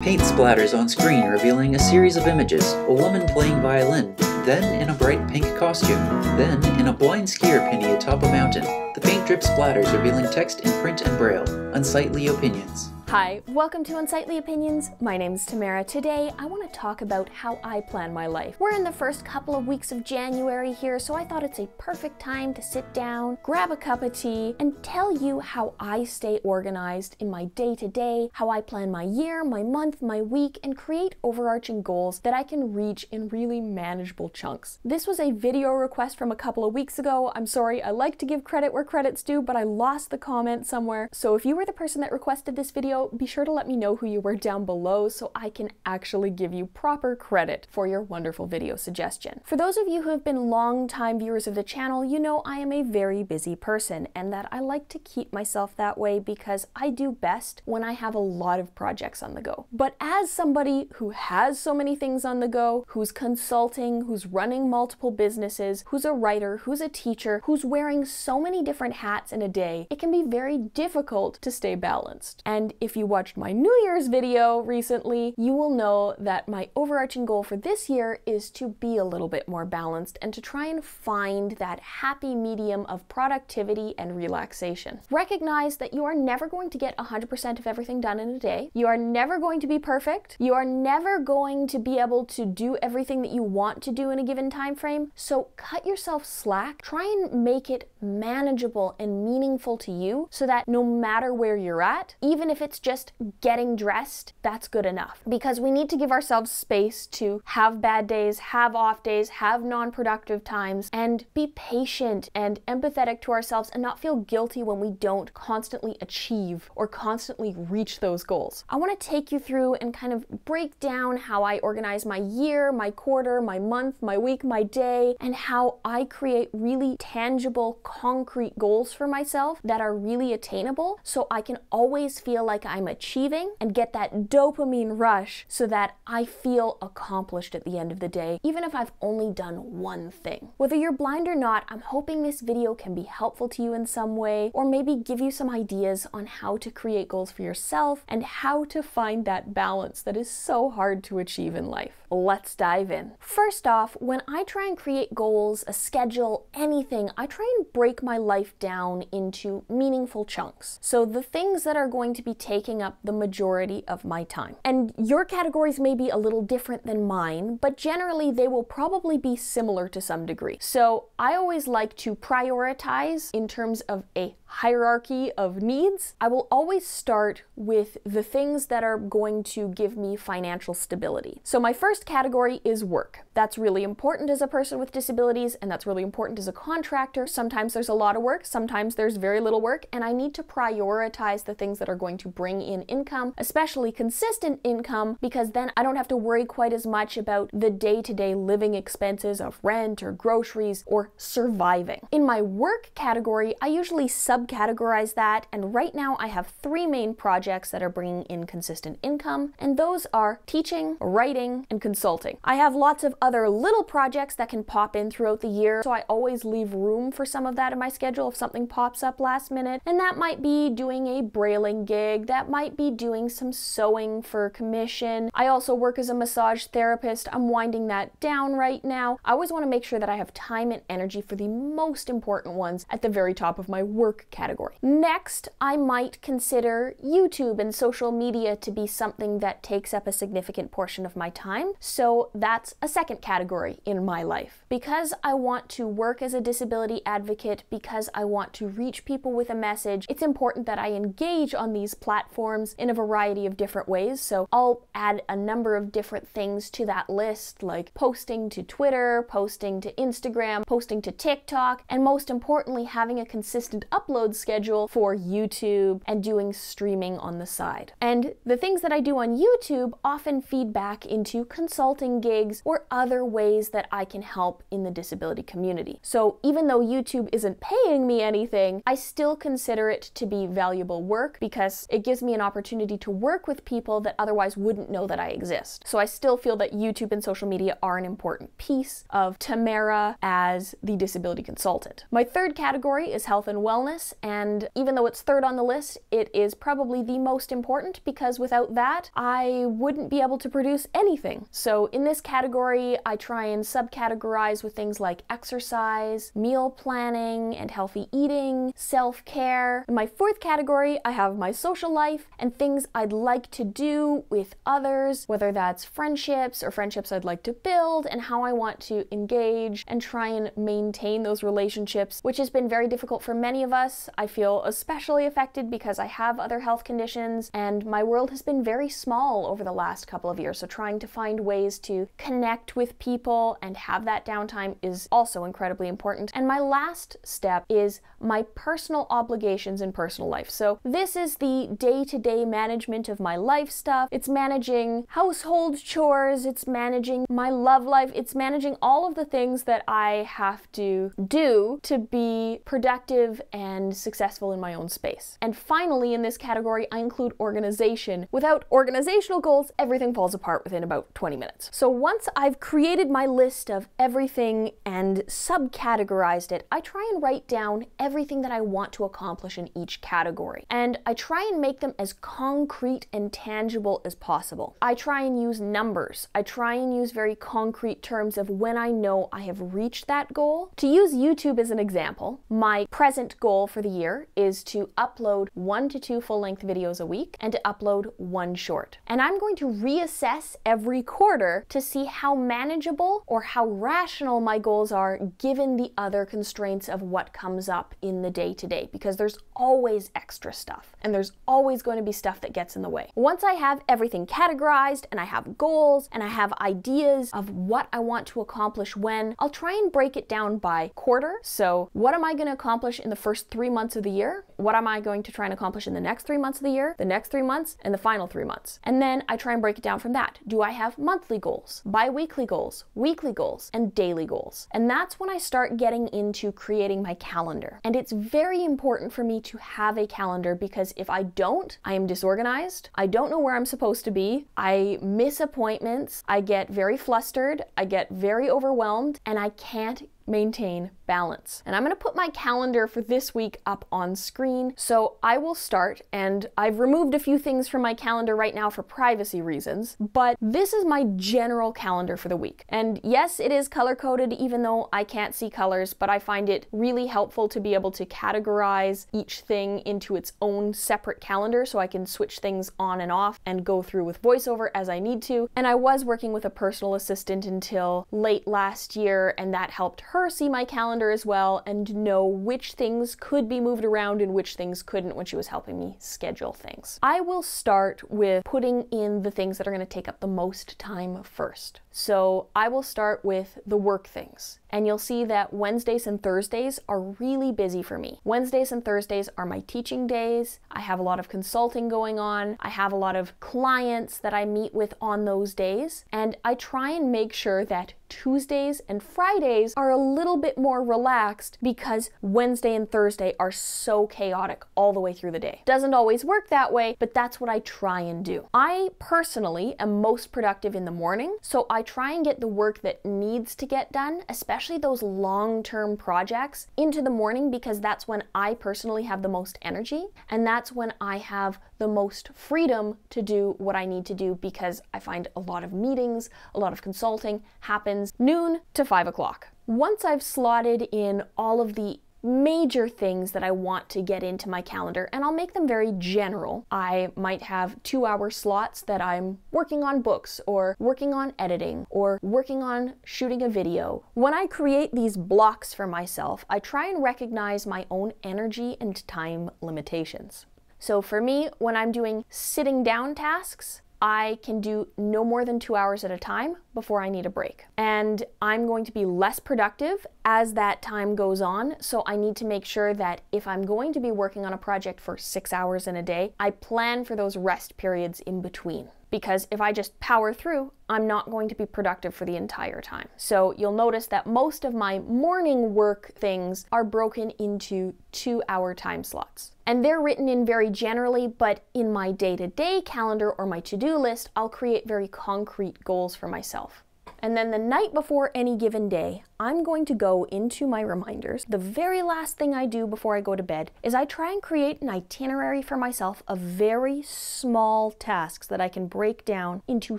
Paint splatters on screen revealing a series of images, a woman playing violin, then in a bright pink costume, then in a blind skier penny atop a mountain. The paint drip splatters revealing text in print and braille. Unsightly Opinions. Hi, welcome to Unsightly Opinions. My name's Tamara. Today I want to talk about how I plan my life. We're in the first couple of weeks of January here, so I thought it's a perfect time to sit down, grab a cup of tea, and tell you how I stay organized in my day-to-day, how I plan my year, my month, my week, and create overarching goals that I can reach in really manageable chunks. This was a video request from a couple of weeks ago. I'm sorry, I like to give credit where credit's due, but I lost the comment somewhere. So if you were the person that requested this video, be sure to let me know who you were down below so I can actually give you proper credit for your wonderful video suggestion. For those of you who have been long-time viewers of the channel, you know I am a very busy person and that I like to keep myself that way because I do best when I have a lot of projects on the go. But as somebody who has so many things on the go, who's consulting, who's running multiple businesses, who's a writer, who's a teacher, who's wearing so many different hats in a day, it can be very difficult to stay balanced. And if you watched my New Year's video recently, you will know that my overarching goal for this year is to be a little bit more balanced and to try and find that happy medium of productivity and relaxation. Recognize that you are never going to get 100% of everything done in a day. You are never going to be perfect. You are never going to be able to do everything that you want to do in a given time frame. So cut yourself slack. Try and make it manageable and meaningful to you so that no matter where you're at, even if it's just getting dressed, that's good enough. Because we need to give ourselves space to have bad days, have off days, have non-productive times, and be patient and empathetic to ourselves and not feel guilty when we don't constantly achieve or constantly reach those goals. I want to take you through and kind of break down how I organize my year, my quarter, my month, my week, my day, and how I create really tangible, concrete goals for myself that are really attainable so I can always feel like I'm achieving and get that dopamine rush so that I feel accomplished at the end of the day, even if I've only done one thing. Whether you're blind or not, I'm hoping this video can be helpful to you in some way, or maybe give you some ideas on how to create goals for yourself and how to find that balance that is so hard to achieve in life. Let's dive in. First off, when I try and create goals, a schedule, anything, I try and break my life down into meaningful chunks. So the things that are going to be taking up the majority of my time. And your categories may be a little different than mine, but generally they will probably be similar to some degree. So I always like to prioritize in terms of a hierarchy of needs. I will always start with the things that are going to give me financial stability. So my first category is work. That's really important as a person with disabilities, and that's really important as a contractor. Sometimes there's a lot of work, sometimes there's very little work, and I need to prioritize the things that are going to bring in income, especially consistent income, because then I don't have to worry quite as much about the day-to-day living expenses of rent or groceries or surviving. In my work category, I usually subcategorize that, and right now I have three main projects that are bringing in consistent income, and those are teaching, writing, and consulting. I have lots of other little projects that can pop in throughout the year, so I always leave room for some of that in my schedule if something pops up last minute, and that might be doing a brailing gig, that might be doing some sewing for commission. I also work as a massage therapist. I'm winding that down right now. I always want to make sure that I have time and energy for the most important ones at the very top of my work category. Next, I might consider YouTube and social media to be something that takes up a significant portion of my time, so that's a second category in my life. Because I want to work as a disability advocate, because I want to reach people with a message, it's important that I engage on these platforms in a variety of different ways, so I'll add a number of different things to that list, like posting to Twitter, posting to Instagram, posting to TikTok, and most importantly, having a consistent upload schedule for YouTube and doing streaming on the side. And the things that I do on YouTube often feed back into consulting gigs or other ways that I can help in the disability community. So even though YouTube isn't paying me anything, I still consider it to be valuable work because it gives me an opportunity to work with people that otherwise wouldn't know that I exist. So I still feel that YouTube and social media are an important piece of Tamara as the disability consultant. My third category is health and wellness. process, and even though it's third on the list, it is probably the most important, because without that, I wouldn't be able to produce anything. So in this category, I try and subcategorize with things like exercise, meal planning and healthy eating, self-care. In my fourth category, I have my social life and things I'd like to do with others, whether that's friendships or friendships I'd like to build, and how I want to engage and try and maintain those relationships, which has been very difficult for many of us. I feel especially affected because I have other health conditions, and my world has been very small over the last couple of years, so trying to find ways to connect with people and have that downtime is also incredibly important. And my last step is my personal obligations in personal life. So this is the day-to-day management of my life stuff. It's managing household chores, it's managing my love life, it's managing all of the things that I have to do to be productive and successful in my own space. And finally, in this category, I include organization. Without organizational goals, everything falls apart within about 20 minutes. So once I've created my list of everything and subcategorized it, I try and write down everything that I want to accomplish in each category. And I try and make them as concrete and tangible as possible. I try and use numbers. I try and use very concrete terms of when I know I have reached that goal. To use YouTube as an example, my present goal for the year is to upload 1 to 2 full-length videos a week and to upload 1 short. And I'm going to reassess every quarter to see how manageable or how rational my goals are given the other constraints of what comes up in the day-to-day, because there's always extra stuff and there's always going to be stuff that gets in the way. Once I have everything categorized and I have goals and I have ideas of what I want to accomplish when, I'll try and break it down by quarter. So what am I going to accomplish in the first 3 months of the year? What am I going to try and accomplish in the next 3 months of the year, the next 3 months, and the final 3 months? And then I try and break it down from that. Do I have monthly goals, bi-weekly goals, weekly goals, and daily goals? And that's when I start getting into creating my calendar. And it's very important for me to have a calendar, because if I don't, I am disorganized. I don't know where I'm supposed to be. I miss appointments. I get very flustered. I get very overwhelmed, and I can't maintain balance. And I'm going to put my calendar for this week up on screen. So I will start, and I've removed a few things from my calendar right now for privacy reasons, but this is my general calendar for the week. And yes, it is color-coded, even though I can't see colors, but I find it really helpful to be able to categorize each thing into its own separate calendar, so I can switch things on and off and go through with VoiceOver as I need to. And I was working with a personal assistant until late last year, and that helped her see my calendar as well and know which things could be moved around and which things couldn't when she was helping me schedule things. I will start with putting in the things that are going to take up the most time first. So I will start with the work things. And you'll see that Wednesdays and Thursdays are really busy for me. Wednesdays and Thursdays are my teaching days. I have a lot of consulting going on. I have a lot of clients that I meet with on those days. And I try and make sure that Tuesdays and Fridays are a little bit more relaxed, because Wednesday and Thursday are so chaotic all the way through the day. Doesn't always work that way, but that's what I try and do. I personally am most productive in the morning, so I try and get the work that needs to get done, especially those long-term projects, into the morning, because that's when I personally have the most energy, and that's when I have the most freedom to do what I need to do, because I find a lot of meetings, a lot of consulting happens noon to 5 o'clock. Once I've slotted in all of the major things that I want to get into my calendar, and I'll make them very general. I might have 2-hour slots that I'm working on books or working on editing or working on shooting a video. When I create these blocks for myself, I try and recognize my own energy and time limitations. So for me, when I'm doing sitting down tasks, I can do no more than 2 hours at a time before I need a break. And I'm going to be less productive as that time goes on, so I need to make sure that if I'm going to be working on a project for 6 hours in a day, I plan for those rest periods in between. Because if I just power through, I'm not going to be productive for the entire time. So you'll notice that most of my morning work things are broken into 2-hour time slots. And they're written in very generally, but in my day-to-day calendar or my to-do list, I'll create very concrete goals for myself. And then the night before any given day, I'm going to go into my reminders. The very last thing I do before I go to bed is I try and create an itinerary for myself of very small tasks that I can break down into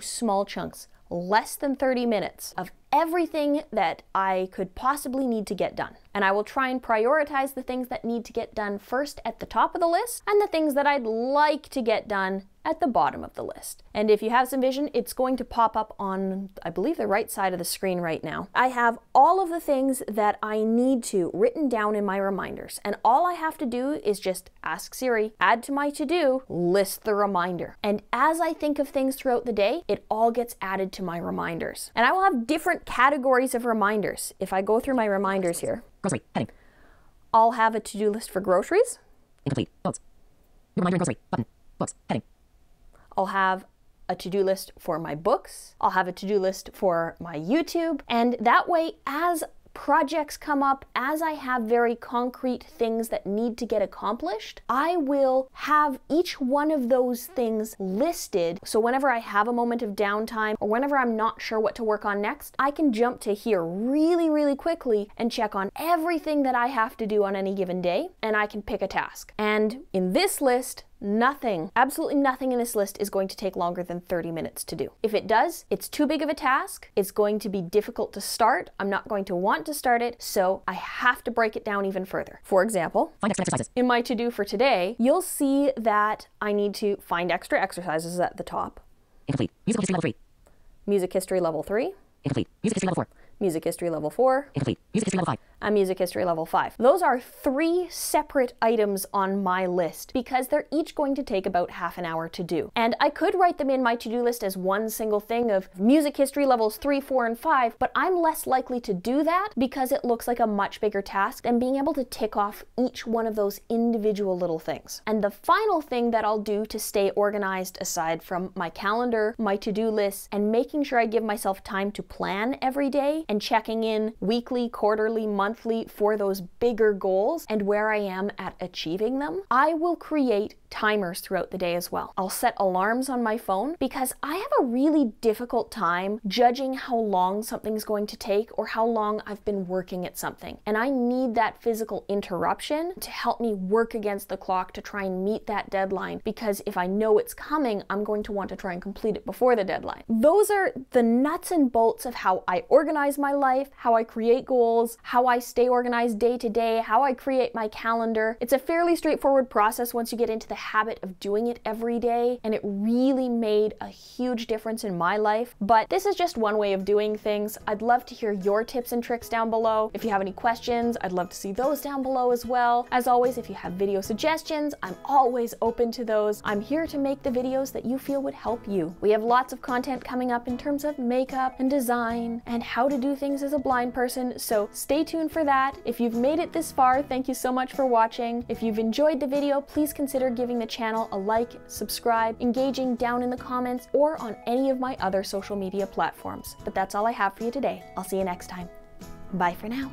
small chunks, less than 30 minutes of everything that I could possibly need to get done. And I will try and prioritize the things that need to get done first at the top of the list and the things that I'd like to get done at the bottom of the list. And if you have some vision, it's going to pop up on, I believe, the right side of the screen right now. I have all of the things that I need to written down in my reminders. And all I have to do is just ask Siri, add to my to-do, list the reminder. And as I think of things throughout the day, it all gets added to my reminders. And I will have different categories of reminders. If I go through my reminders here, grocery, heading. I'll have a to-do list for groceries. Incomplete, books. New reminder, grocery, button, books, heading. I'll have a to-do list for my books. I'll have a to-do list for my YouTube. And that way, as projects come up, as I have very concrete things that need to get accomplished, I will have each one of those things listed. So whenever I have a moment of downtime or whenever I'm not sure what to work on next, I can jump to here really, really quickly and check on everything that I have to do on any given day, and I can pick a task. And in this list, nothing, absolutely nothing in this list is going to take longer than 30 minutes to do. If it does, it's too big of a task. It's going to be difficult to start. I'm not going to want to start it, so I have to break it down even further. For example, find extra exercises. In my to-do for today, you'll see that I need to find extra exercises at the top. Incomplete. Music history level 3. Music history level 3. Incomplete. Music history level 4. Music history level 4. Incomplete. Music history level 5. And music history level 5. Those are 3 separate items on my list because they're each going to take about half an hour to do. And I could write them in my to-do list as one single thing of music history levels 3, 4, and 5, but I'm less likely to do that because it looks like a much bigger task than being able to tick off each one of those individual little things. And the final thing that I'll do to stay organized, aside from my calendar, my to-do list, and making sure I give myself time to plan every day, and checking in weekly, quarterly, monthly for those bigger goals and where I am at achieving them, I will create timers throughout the day as well. I'll set alarms on my phone because I have a really difficult time judging how long something's going to take or how long I've been working at something. And I need that physical interruption to help me work against the clock to try and meet that deadline, because if I know it's coming, I'm going to want to try and complete it before the deadline. Those are the nuts and bolts of how I organize my life, how I create goals, how I stay organized day to day, how I create my calendar. It's a fairly straightforward process once you get into the habit of doing it every day, and it really made a huge difference in my life. But this is just one way of doing things. I'd love to hear your tips and tricks down below. If you have any questions, I'd love to see those down below as well. As always, if you have video suggestions, I'm always open to those. I'm here to make the videos that you feel would help you. We have lots of content coming up in terms of makeup and design and how to do things as a blind person, so stay tuned for that. If you've made it this far, thank you so much for watching. If you've enjoyed the video, please consider giving the channel a like, subscribe, engaging down in the comments, or on any of my other social media platforms. But that's all I have for you today. I'll see you next time. Bye for now.